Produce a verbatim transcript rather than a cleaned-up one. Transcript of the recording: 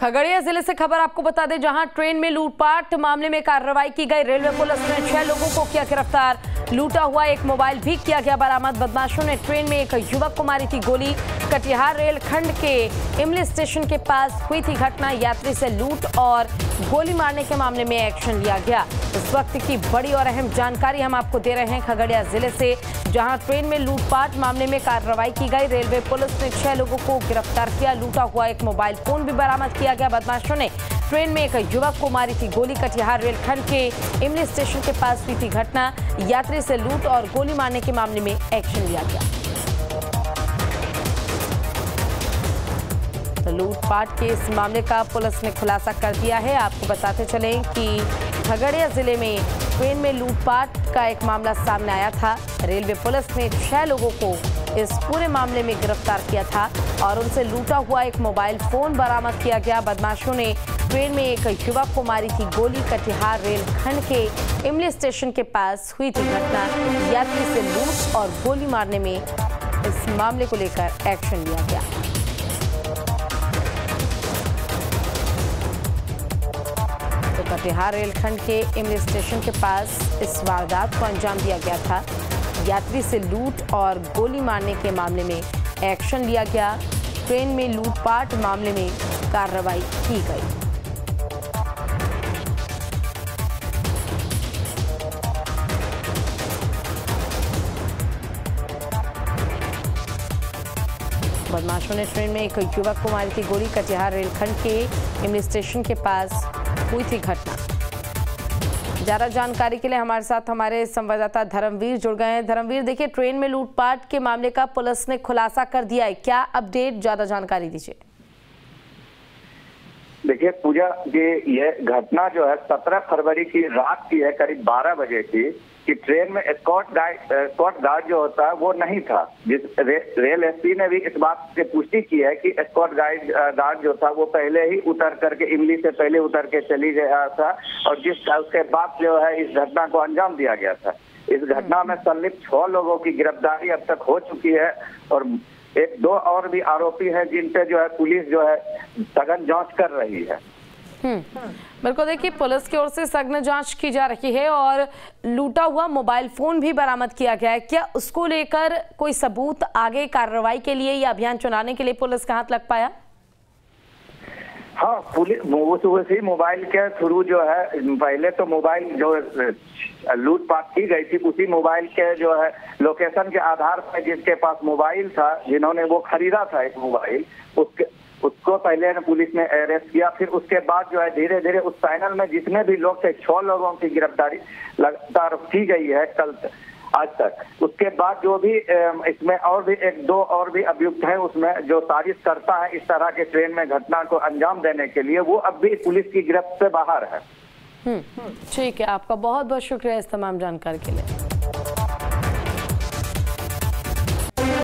खगड़िया जिले से खबर आपको बता दें, जहां ट्रेन में लूटपाट मामले में कार्रवाई की गई। रेलवे पुलिस ने छह लोगों को किया गिरफ्तार, लूटा हुआ एक मोबाइल भी किया गया बरामद। बदमाशों ने ट्रेन में एक युवक को मारी थी गोली। कटिहार रेलखंड के इमली स्टेशन के पास हुई थी घटना। यात्री से लूट और गोली मारने के मामले में एक्शन लिया गया। इस वक्त की बड़ी और अहम जानकारी हम आपको दे रहे हैं खगड़िया जिले से, जहां ट्रेन में लूटपाट मामले में कार्रवाई की गई। रेलवे पुलिस ने छह लोगों को गिरफ्तार किया, लूटा हुआ एक मोबाइल फोन भी बरामद किया गया। बदमाशों ने ट्रेन में एक युवक को मारी थी गोली। कटिहार रेलखंड के इमली स्टेशन के पास हुई थी घटना। यात्री से लूट और गोली मारने के मामले में एक्शन लिया गया। लूटपाट के इस मामले का पुलिस ने खुलासा कर दिया है। आपको बताते चलें कि खगड़िया जिले में ट्रेन में लूटपाट का एक मामला सामने आया था। रेलवे पुलिस ने छह लोगों को इस पूरे मामले में गिरफ्तार किया था और उनसे लूटा हुआ एक मोबाइल फोन बरामद किया गया। बदमाशों ने ट्रेन में एक युवक को मारी थी गोली। कटिहार रेलखंड के इमली स्टेशन के पास हुई थी घटना। यात्री से लूट और गोली मारने में इस मामले को लेकर एक्शन लिया गया। कटिहार रेलखंड के इमली स्टेशन के पास इस वारदात को अंजाम दिया गया था। यात्री से लूट और गोली मारने के मामले में एक्शन लिया गया। ट्रेन में लूटपाट मामले में कार्रवाई की गई। बदमाशों ने ट्रेन में एक युवक को मारी थी गोली। कटिहार रेलखंड के इमली स्टेशन के पास हुई थी घटना। ज्यादा जानकारी के लिए हमारे साथ हमारे संवाददाता धर्मवीर जुड़ गए हैं। धर्मवीर, देखिए ट्रेन में लूटपाट के मामले का पुलिस ने खुलासा कर दिया है, क्या अपडेट, ज्यादा जानकारी दीजिए। देखिए पूजा, ये ये घटना जो है सत्रह फरवरी की रात की है, करीब बारह बजे की, कि ट्रेन में स्कॉट गार्ड स्कॉट गार्ड जो होता है वो नहीं था। जिस रे, रेल एसपी ने भी इस बात से पुष्टि की है कि स्कॉट गाइड गार्ड जो था वो पहले ही उतर करके, इमली से पहले उतर के चली गया था और जिस उसके बाद जो है इस घटना को अंजाम दिया गया था। इस घटना में संलिप्त छह लोगों की गिरफ्तारी अब तक हो चुकी है और एक दो और भी आरोपी हैं जिन पे जो है पुलिस जो है सघन जांच कर रही है। हम्म, बिल्कुल, देखिए पुलिस की ओर से सघन जांच की जा रही है और लूटा हुआ मोबाइल फोन भी बरामद किया गया है। क्या उसको लेकर कोई सबूत आगे कार्रवाई के लिए या अभियान चलाने के लिए पुलिस का हाथ लग पाया? हाँ, पुलिस उसी मोबाइल के थ्रू जो है, पहले तो मोबाइल जो लूटपाट की गई थी उसी मोबाइल के जो है लोकेशन के आधार पर जिसके पास मोबाइल था, जिन्होंने वो खरीदा था एक मोबाइल, उसके उसको पहले पुलिस ने अरेस्ट किया। फिर उसके बाद जो है धीरे धीरे उस पैनल में जितने भी लोग थे, छह लोगों की गिरफ्तारी लगातार की गई है कल आज तक। उसके बाद जो भी इसमें और भी एक दो और भी अभियुक्त हैं उसमें, जो साजिश करता है इस तरह के ट्रेन में घटना को अंजाम देने के लिए, वो अब भी पुलिस की गिरफ्त से बाहर है। हम्म, ठीक है, आपका बहुत बहुत शुक्रिया इस तमाम जानकारी के लिए।